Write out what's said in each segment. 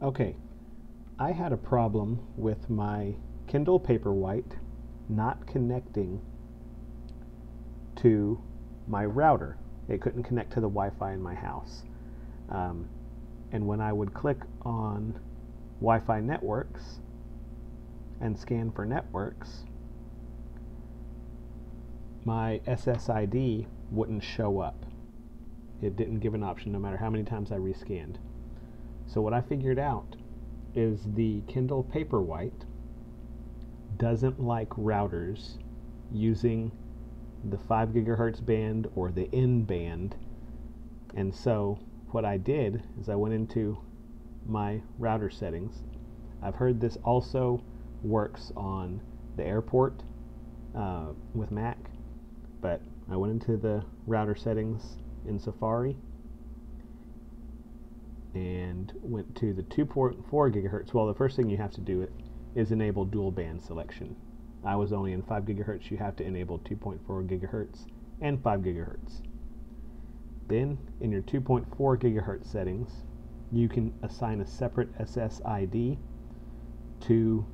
Okay, I had a problem with my Kindle Paperwhite not connecting to my router. It couldn't connect to the Wi-Fi in my house. And when I would click on Wi-Fi networks and scan for networks, my SSID wouldn't show up. It didn't give an option no matter how many times I rescanned. So what I figured out is the Kindle Paperwhite doesn't like routers using the 5 gigahertz band or the N band. And so what I did is I went into my router settings. I've heard this also works on the airport with Mac, but I went into the router settings in Safari and went to the 2.4 gigahertz. Well, the first thing you have to do is enable dual band selection. I was only in 5 gigahertz. You have to enable 2.4 gigahertz and 5 gigahertz. Then in your 2.4 gigahertz settings, you can assign a separate SSID to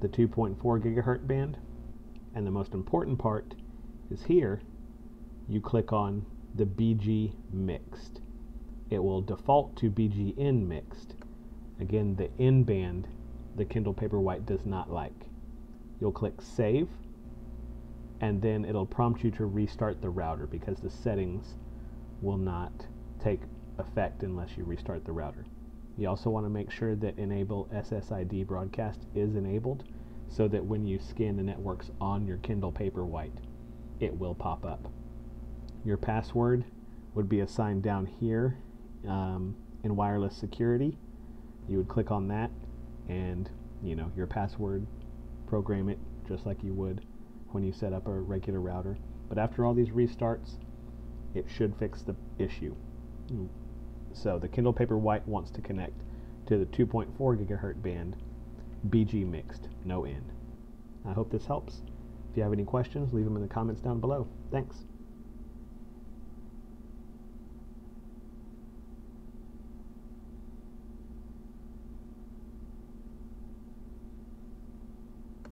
the 2.4 gigahertz band. And the most important part is here, you click on the BG Mixed. It will default to BGN Mixed. Again, the N band the Kindle Paperwhite does not like. You'll click Save, and then it'll prompt you to restart the router because the settings will not take effect unless you restart the router. You also want to make sure that Enable SSID Broadcast is enabled so that when you scan the networks on your Kindle Paperwhite, it will pop up. Your password would be assigned down here in wireless security. You would click on that and, you know, your password, program it just like you would when you set up a regular router. But after all these restarts, it should fix the issue. So the Kindle Paperwhite wants to connect to the 2.4 gigahertz band, BG Mixed, no N. I hope this helps. If you have any questions, leave them in the comments down below. Thanks.